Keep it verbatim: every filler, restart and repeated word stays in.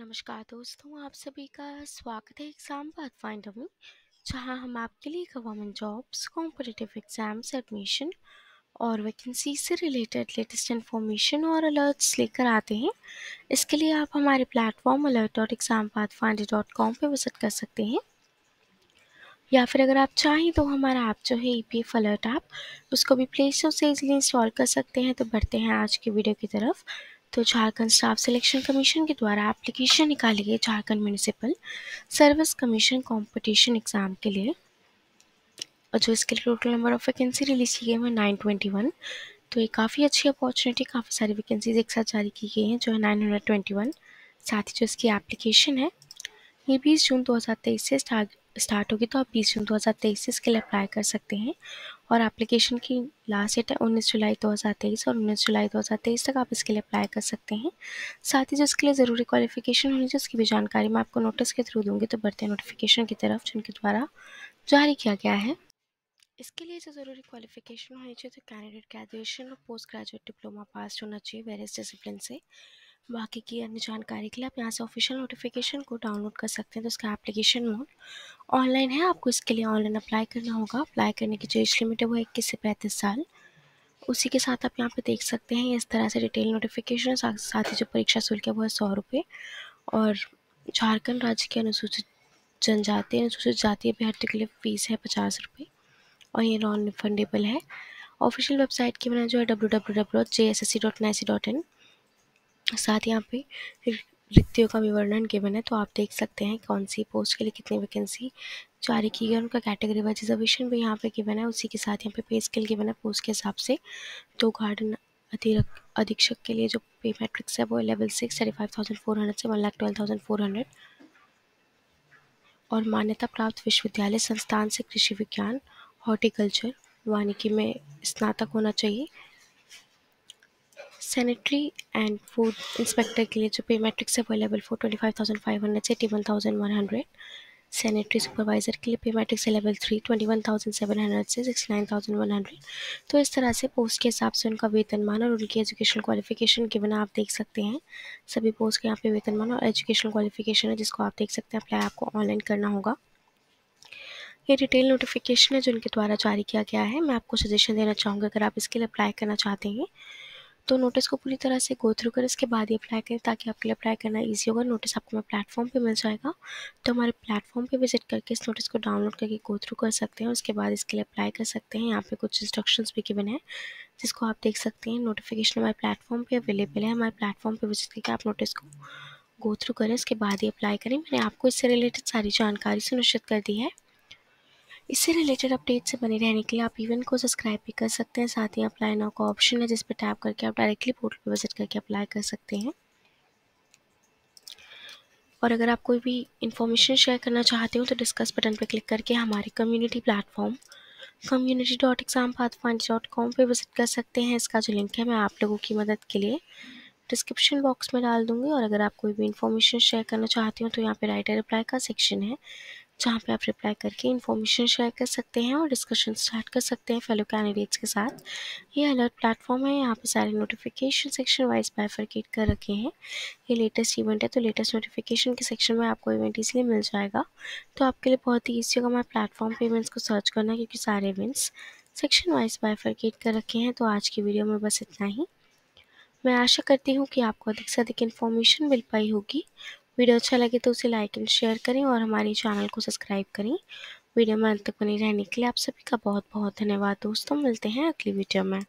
नमस्कार दोस्तों, आप सभी का स्वागत है एग्ज़ाम पाथ फाइंडर में, जहां हम आपके लिए government jobs, competitive exams, admission और वैकेंसी से रिलेटेड लेटेस्ट इन्फॉर्मेशन और अलर्ट्स लेकर आते हैं। इसके लिए आप हमारे platform alert dot exam path finder dot com पर विजिट कर सकते हैं, या फिर अगर आप चाहें तो हमारा ऐप जो है E P F alert app, उसको भी प्ले स्टोर से इजीली इंस्टॉल कर सकते हैं। तो बढ़ते हैं आज की वीडियो की तरफ। तो झारखंड स्टाफ सिलेक्शन कमीशन के द्वारा एप्लीकेशन निकाली गई Jharkhand municipal service commission competition exam के लिए, और जो इसके लिए total number of vacancy release की गई है नाइन ट्वेंटी वन। तो ये काफ़ी अच्छी अपॉर्चुनिटी, काफ़ी सारी वैकेंसीज एक साथ जारी की गई हैं जो है नाइन हंड्रेड ट्वेंटी वन। साथ ही जो इसकी एप्लीकेशन है ये बीस जून दो हज़ार तेईस से स्टार्ट स्टार्ट होगी, तो आप बीस जून दो हज़ार तेईस से इसके लिए अप्लाई कर सकते हैं। और एप्लीकेशन की लास्ट डेट है उन्नीस जुलाई दो हज़ार तेईस और उन्नीस जुलाई दो हज़ार तेईस तक आप इसके लिए अप्लाई कर सकते हैं। साथ ही जो इसके लिए ज़रूरी क्वालिफिकेशन होनी चाहिए उसकी भी जानकारी मैं आपको नोटिस के थ्रू दूंगी। तो बढ़ते हैं नोटिफिकेशन की तरफ जिनके द्वारा जारी किया गया है। इसके लिए जो ज़रूरी क्वालिफिकेशन होनी चाहिए, तो कैंडिडेट ग्रेजुएशन और पोस्ट ग्रेजुएट डिप्लोमा पास होना चाहिए वेरियस डिसिप्लिन से। बाकी की अन्य जानकारी के लिए आप यहाँ से ऑफिशियल नोटिफिकेशन को डाउनलोड कर सकते हैं। तो इसका एप्लीकेशन मोड ऑनलाइन है, आपको इसके लिए ऑनलाइन अप्लाई करना होगा। अप्लाई करने की जो एज लिमिट है वो इक्कीस से पैंतीस साल। उसी के साथ आप यहाँ पे देख सकते हैं इस तरह से डिटेल नोटिफिकेशन। साथ ही जो परीक्षा शुल्क है वो है सौ रुपये। और झारखंड राज्य के अनुसूचित जनजाति अनुसूचित जाति अभ्यर्थी के लिए फीस है पचास रुपये और ये नॉन रिफंडेबल है। ऑफिशियल वेबसाइट की बना जो है W W W dot J S S C dot N I C dot in. साथ ही यहाँ पे रिक्तियों का भी वर्णन गिवन है, तो आप देख सकते हैं कौन सी पोस्ट के लिए कितनी वैकेंसी जारी की गई है, उनका कैटेगरी वाइज रिजर्वेशन भी यहाँ पे गिवन है। उसी के साथ यहाँ पे पे स्केल गिवन है पोस्ट के हिसाब से। तो गार्डन अधीक्षक के लिए जो पे मैट्रिक्स है वो level six thirty five thousand four hundred से one lakh twelve thousand four hundred. और मान्यता प्राप्त विश्वविद्यालय संस्थान से कृषि विज्ञान हॉर्टिकल्चर वानिकी में स्नातक होना चाहिए। सैनिटरी एंड फूड इंस्पेक्टर के लिए जो पे मैट्रिक्स है वो level four twenty five thousand five hundred से eighty one thousand one hundred. Sanitary supervisor के लिए पे मैट्रिक्स है level three twenty one thousand seven hundred से sixty nine thousand one hundred. तो इस तरह से पोस्ट के हिसाब से उनका वेतनमान और उनकी एजुकेशनल क्वालिफिकेशन के बिना आप देख सकते हैं। सभी पोस्ट के यहाँ पे वेतनमान और एजुकेशनल क्वालिफिकेशन है, जिसको आप देख सकते हैं। अप्लाई आपको ऑनलाइन करना होगा। ये डिटेल नोटिफिकेशन है जिनके द्वारा जारी किया गया है। मैं आपको सजेशन देना चाहूँगी, अगर आप इसके लिए अप्लाई करना चाहते हैं तो नोटिस को पूरी तरह से गो थ्रू कर इसके बाद ही अप्लाई करें, ताकि आपके लिए अप्लाई करना इजी होगा। नोटिस आपको हमारे प्लेटफॉर्म पे मिल जाएगा, तो हमारे प्लेटफॉर्म पे विजिट करके इस नोटिस को डाउनलोड करके गो थ्रू कर सकते हैं। उसके बाद इसके लिए अप्लाई कर सकते हैं। यहाँ पे कुछ इंस्ट्रक्शंस भी गिवन है जिसको आप देख सकते हैं। नोटिफिकेशन हमारे प्लेटफॉर्म पर अवेलेबल है, हमारे प्लेटफॉर्म पर विजिट करके आप नोटिस को गो थ्रू करें, उसके बाद ही अप्लाई करें। मैंने आपको इससे रिलेटेड सारी जानकारी सुनिश्चित कर दी है। इससे रिलेटेड अपडेट से बने रहने के लिए आप इवेंट को सब्सक्राइब भी कर सकते हैं। साथ ही अप्लाई नाउ का ऑप्शन है जिस पर टैप करके आप डायरेक्टली पोर्टल पर विजिट करके अप्लाई कर सकते हैं। और अगर आप कोई भी इन्फॉर्मेशन शेयर करना चाहते हो तो डिस्कस बटन पर क्लिक करके हमारे community platform community dot exam path finder dot com पर विजिट कर सकते हैं। इसका जो लिंक है मैं आप लोगों की मदद के लिए डिस्क्रिप्शन बॉक्स में डाल दूँगी। और अगर आप कोई भी इन्फॉर्मेशन शेयर करना चाहते हो तो यहाँ पर राइट एंड रिप्लाई का सेक्शन है, जहाँ पे आप रिप्लाई करके इन्फॉर्मेशन शेयर कर सकते हैं और डिस्कशन स्टार्ट कर सकते हैं फेलो कैंडिडेट्स के साथ। ये अलर्ट प्लेटफॉर्म है, यहाँ पे सारे नोटिफिकेशन सेक्शन वाइज बाइफरकेट कर रखे हैं। ये लेटेस्ट इवेंट है, तो लेटेस्ट नोटिफिकेशन के सेक्शन में आपको इवेंट इसलिए मिल जाएगा, तो आपके लिए बहुत ही ईजी होगा हमारे प्लेटफॉर्म पर इवेंट्स को सर्च करना, क्योंकि सारे इवेंट्स सेक्शन वाइज बाइफरकेट कर रखे हैं। तो आज की वीडियो में बस इतना ही। मैं आशा करती हूँ कि आपको अधिक से अधिक इन्फॉर्मेशन मिल पाई होगी। वीडियो अच्छा लगे तो उसे लाइक एंड शेयर करें और हमारे चैनल को सब्सक्राइब करें। वीडियो में अंत तक बने रहने के लिए आप सभी का बहुत बहुत धन्यवाद दोस्तों। मिलते हैं अगली वीडियो में।